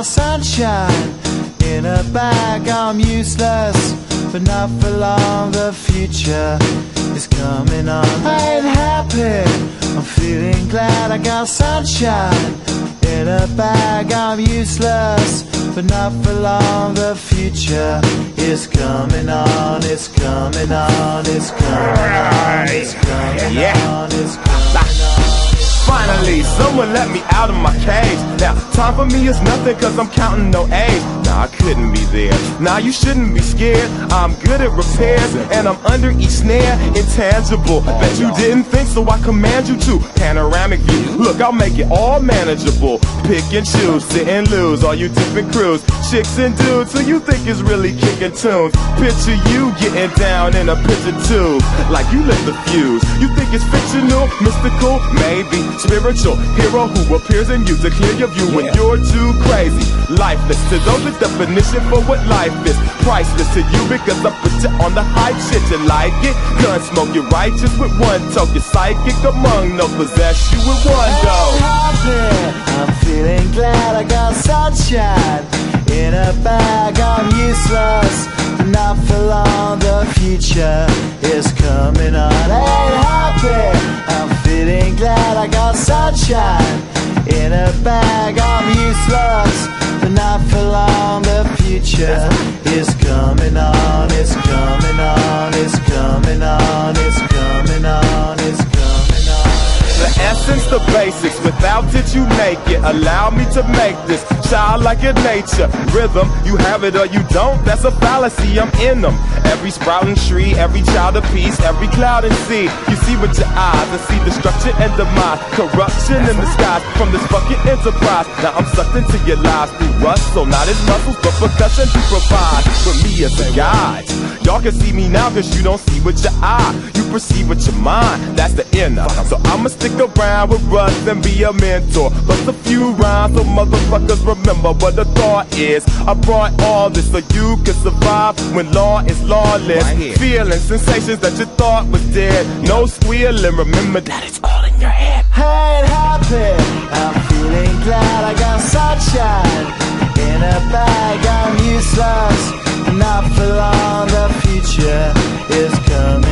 my sunshine. In a bag I'm useless, but not for long. The future is coming on. I ain't happy, I'm feeling glad I got sunshine. In a bag I'm useless, but not for long. The future is coming on, it's coming on, it's coming on, it's coming on, it's coming on. Finally, someone let me out of my cage. Now, time for me is nothing cause I'm counting no A's. Nah, I couldn't be there. Nah, you shouldn't be scared. I'm good at repairs and I'm under each snare. Intangible, bet you didn't think so I command you to. Panoramic view, look, I'll make it all manageable. Pick and choose, sit and lose, all you different crews. Chicks and dudes who you think is really kicking tunes. Picture you getting down in a pigeon tube, like you lit the fuse. You think it's fictional, mystical, maybe spiritual hero who appears in you to clear your view when you're too crazy. Lifeless to those, the definition for what life is. Priceless to you because I put you on the hype shit. You like it? Gun smoke, you're righteous with one toke. You're psychic among no possess you with one dough. I'm feeling glad I got sunshine. In a bag I'm useless, but not for long. The future is coming on. Ain't happy, I'm feeling glad I got sunshine. In a bag I'm useless, but not for long. The future is coming on, it's coming on, it's coming on, it's coming on, it's coming on. The essence, the basics, without it you make it. Allow me to make this child like your nature. Rhythm, you have it or you don't, that's a fallacy, I'm in them. Every sprouting tree, every child of peace, every cloud and sea. You see with your eyes, I see destruction and demise. Corruption in the skies from this fucking enterprise. Now I'm sucked into your lies through Russ, so not his muscles, but percussion you provide for me as a guide. Y'all can see me now cause you don't see with your eye. You perceive with your mind, that's the inner. So I'ma stick around with Russ and be a mentor. Bust a few rhymes so motherfuckers remember what the thought is. I brought all this so you can survive when law is lawless. Feeling sensations that you thought was dead. No squealing, remember that it's all in your head. Hey, it happened. I'm feeling glad I got sunshine. In a bag I'm useless, not for long. The future is coming.